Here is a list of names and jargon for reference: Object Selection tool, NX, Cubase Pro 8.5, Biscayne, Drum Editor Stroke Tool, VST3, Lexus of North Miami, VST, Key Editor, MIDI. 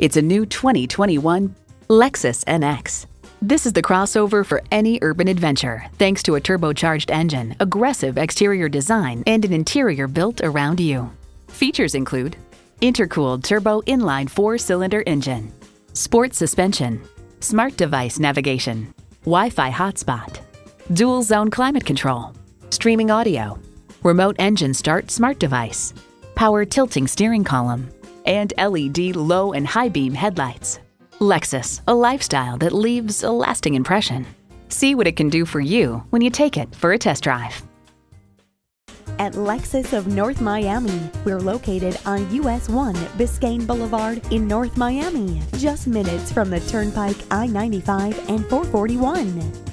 It's a new 2021 Lexus NX. This is the crossover for any urban adventure, thanks to a turbocharged engine, aggressive exterior design, and an interior built around you. Features include intercooled turbo inline 4-cylinder engine, sport suspension, smart device navigation, Wi-Fi hotspot, dual zone climate control, streaming audio, remote engine start smart device, power tilting steering column, and LED low and high beam headlights. Lexus, a lifestyle that leaves a lasting impression. See what it can do for you when you take it for a test drive. At Lexus of North Miami, we're located on US 1 Biscayne Boulevard in North Miami, just minutes from the Turnpike, I-95 and 441.